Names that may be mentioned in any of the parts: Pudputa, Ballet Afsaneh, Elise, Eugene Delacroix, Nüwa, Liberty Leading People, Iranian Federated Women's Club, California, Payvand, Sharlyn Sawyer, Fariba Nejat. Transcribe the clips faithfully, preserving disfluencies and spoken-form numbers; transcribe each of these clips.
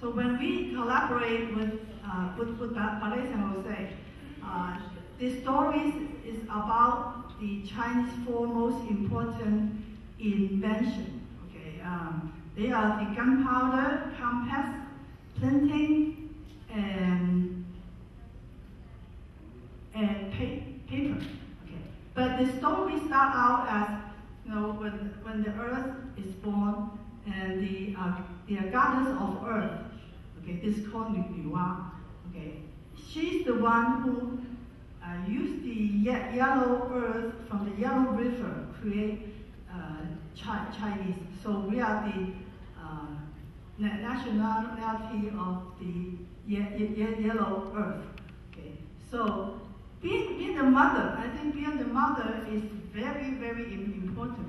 So when we collaborate with uh, Pudputa, Ballet Afsaneh, uh, the story is about the Chinese four most important invention. Okay, um, they are the gunpowder, compass, printing, and and paper. Okay, but the story starts out as you know when when the earth is born and the uh, the goddess of earth. Okay, this is called Nüwa. Okay, she's the one who uh, used the ye yellow earth from the yellow river create uh, chi Chinese. So we are the uh, nationality of the ye ye yellow earth. Okay, so. Being, being the mother, I think being the mother is very, very important.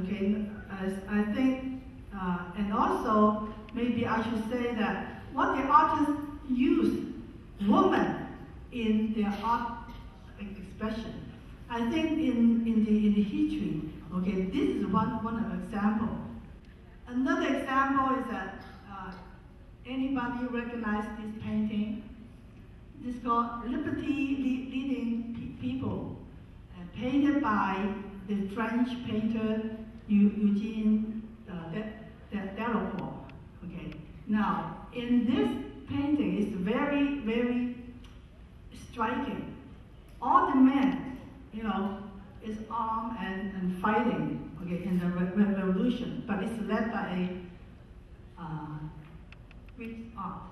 Okay, as I think, uh, and also maybe I should say that what the artists use woman in their art expression. I think in in the in the history. Okay, this is one one example. Another example is that uh, anybody recognize this painting? It's called Liberty Leading People, uh, painted by the French painter Eugene uh, Delacroix. Okay. Now, in this painting, it's very, very striking. All the men, you know, is armed and, and fighting. Okay, in the re revolution, but it's led by a uh, Greek art.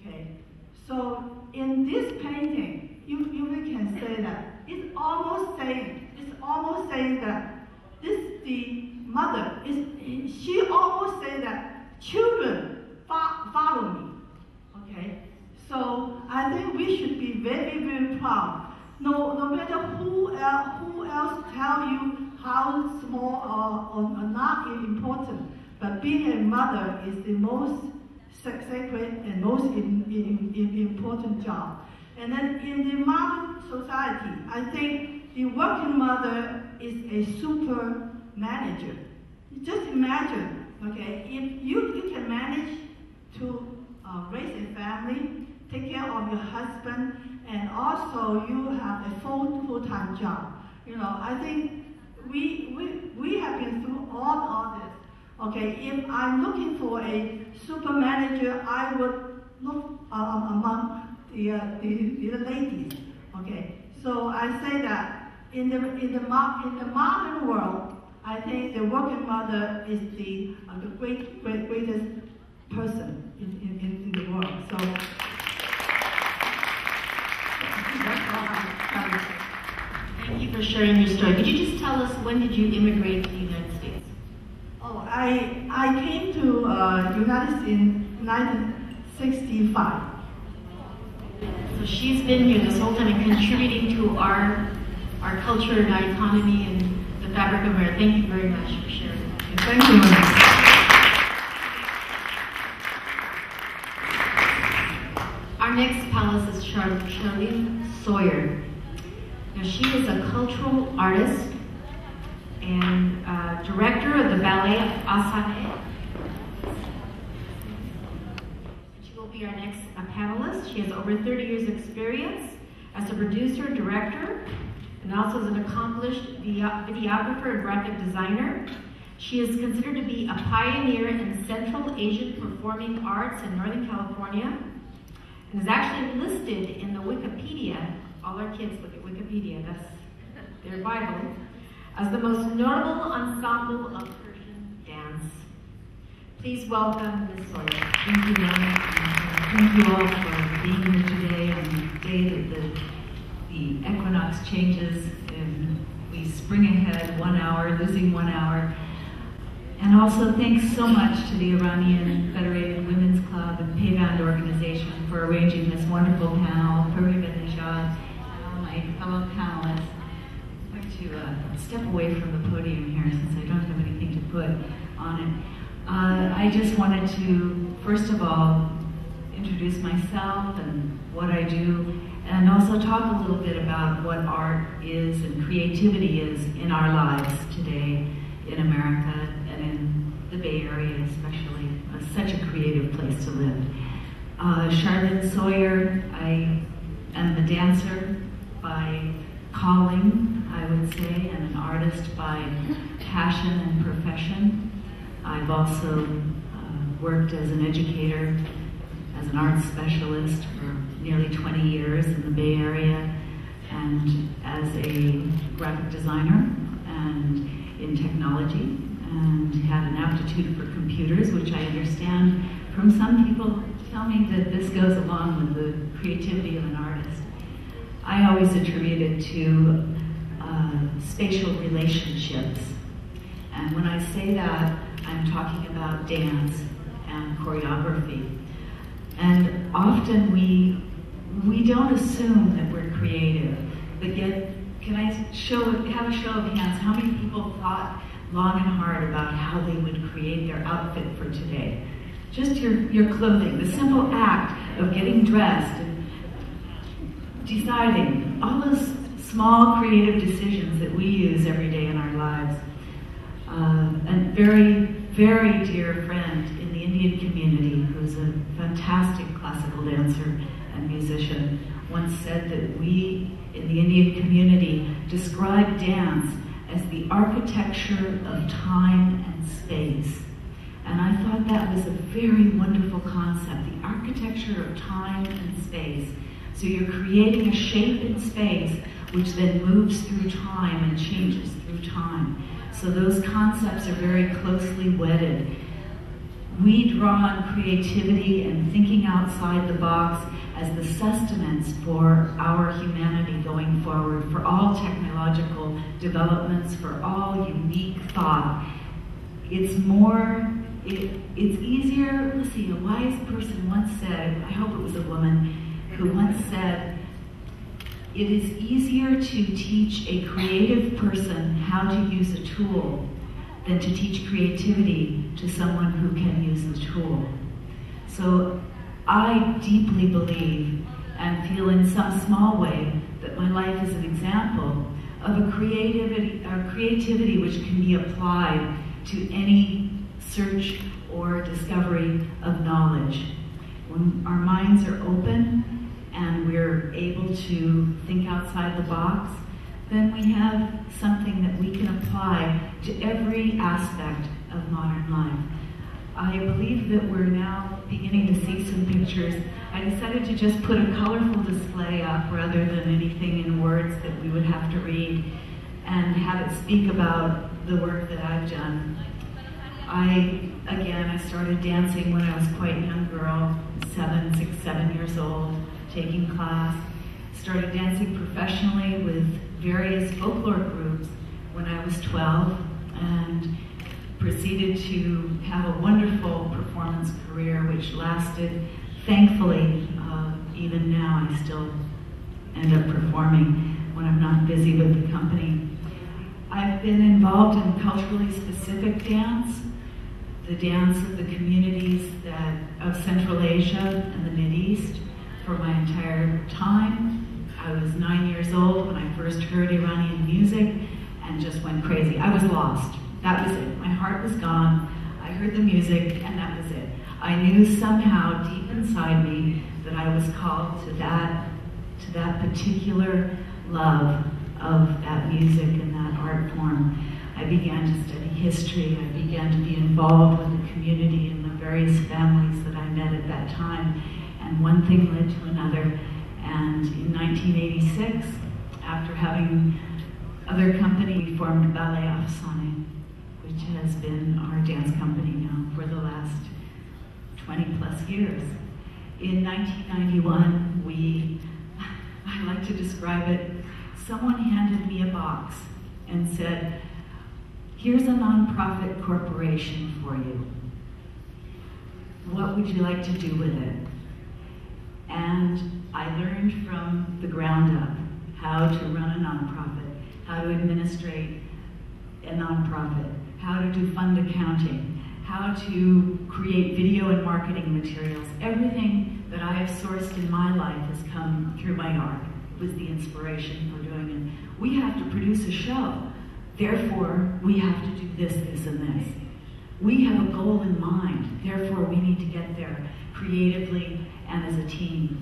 Okay. So in this painting, you, you can say that it's almost saying, it's almost saying that this the mother is. She almost say that children follow me. Okay. So I think we should be very very proud. No no matter who else, who else tell you how small or, or not important, but being a mother is the most sacred and most in, in, in important job. And then in the modern society, I think the working mother is a super manager. Just imagine, okay, if you, you can manage to uh, raise a family, take care of your husband, and also you have a full, full-time job. You know, I think we, we, we have been through all, all this. Okay, if I'm looking for a super manager, I would look uh, among the, uh, the the ladies. Okay, so I say that in the in the in the modern world, I think the working mother is the uh, the great, great greatest person in in, in the world. So thank you for sharing your story. Could you just tell us when did you immigrate to the United States? Oh, I, I came to uh, United States in nineteen sixty-five. So she's been here this whole time and contributing to our our culture and our economy and the fabric of our. Thank you very much for sharing. Thank you. Our next panelist is Sharlyn Sawyer. Now she is a cultural artist and uh, director of the Ballet Afsaneh. She will be our next uh, panelist. She has over thirty years experience as a producer, director, and also as an accomplished videographer and graphic designer. She is considered to be a pioneer in Central Asian performing arts in Northern California, and is actually listed in the Wikipedia. All our kids look at Wikipedia, that's their Bible. As the most notable ensemble of Persian dance. Please welcome Miz Sawyer. Thank you, Nana. Thank you all for being here today on the day that the, the equinox changes and we spring ahead one hour, losing one hour. And also thanks so much to the Iranian Federated Women's Club and Payvand organization for arranging this wonderful panel, Fariba Nejat, my fellow panelists. To uh, step away from the podium here since I don't have anything to put on it. Uh, I just wanted to, first of all, introduce myself and what I do, and also talk a little bit about what art is and creativity is in our lives today in America and in the Bay Area especially. uh, such a creative place to live. Uh, Sharlyn Sawyer, I am a dancer by calling, I would say, and an artist by passion and profession. I've also uh, worked as an educator, as an art specialist for nearly twenty years in the Bay Area, and as a graphic designer and in technology, and had an aptitude for computers, which I understand from some people tell me that this goes along with the creativity of an artist. I always attribute it to uh, spatial relationships. And when I say that, I'm talking about dance and choreography. And often we, we don't assume that we're creative, but yet, can I show, have a show of hands? How many people thought long and hard about how they would create their outfit for today? Just your, your clothing, the simple act of getting dressed and deciding, all those small creative decisions that we use every day in our lives. Um, a very, very dear friend in the Indian community, who's a fantastic classical dancer and musician, once said that we in the Indian community describe dance as the architecture of time and space. And I thought that was a very wonderful concept, the architecture of time and space. So you're creating a shape in space which then moves through time and changes through time. So those concepts are very closely wedded. We draw on creativity and thinking outside the box as the sustenance for our humanity going forward, for all technological developments, for all unique thought. It's more, it, it's easier, let's see, a wise person once said, I hope it was a woman, who once said, it is easier to teach a creative person how to use a tool than to teach creativity to someone who can use the tool. So I deeply believe and feel in some small way that my life is an example of a creativity, a creativity which can be applied to any search or discovery of knowledge. When our minds are open and we're able to think outside the box, then we have something that we can apply to every aspect of modern life. I believe that we're now beginning to see some pictures. I decided to just put a colorful display up rather than anything in words that we would have to read, and have it speak about the work that I've done. I, again, I started dancing when I was quite a young girl, seven, six, seven years old, taking class. Started dancing professionally with various folklore groups when I was twelve, and proceeded to have a wonderful performance career which lasted, thankfully, uh, even now I still end up performing when I'm not busy with the company. I've been involved in culturally specific dance, the dance of the communities that, of Central Asia and the Mideast for my entire time. I was nine years old when I first heard Iranian music and just went crazy. I was lost. That was it. My heart was gone. I heard the music, and that was it. I knew somehow deep inside me that I was called to that, to that particular love of that music and that art form. I began to study history. I began to be involved with the community and the various families that I met at that time. And one thing led to another. And in nineteen eighty-six, after having other company, we formed Ballet Afsaneh, which has been our dance company now for the last twenty plus years. In nineteen ninety-one, we, I like to describe it, someone handed me a box and said, here's a nonprofit corporation for you. What would you like to do with it? And I learned from the ground up how to run a nonprofit, how to administrate a nonprofit, how to do fund accounting, how to create video and marketing materials. Everything that I have sourced in my life has come through my art. It was the inspiration for doing it. We have to produce a show, therefore we have to do this, this, and this. We have a goal in mind, therefore we need to get there creatively and as a team.